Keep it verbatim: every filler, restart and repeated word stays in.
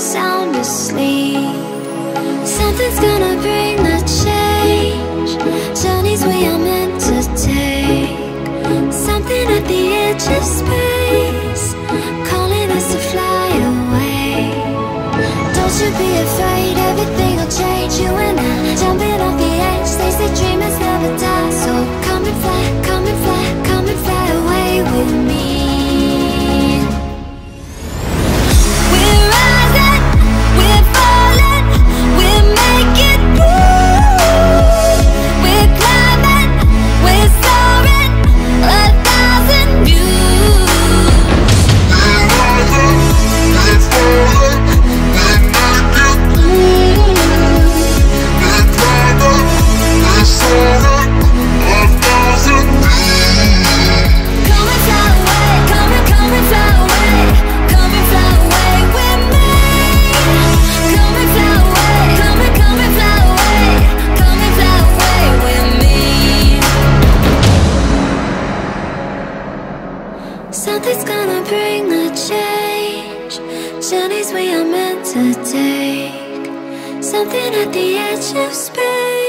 sound asleep. Something's gonna bring the change. Journeys we are meant to take. Something at the edge of space, calling us to fly away. Don't you be afraid, everything will change. You and I, jumping off the edge. They say dreamers never die. So come and fly, come and fly, come and fly away with me. Something's gonna bring the change. Journeys we are meant to take. Something at the edge of space.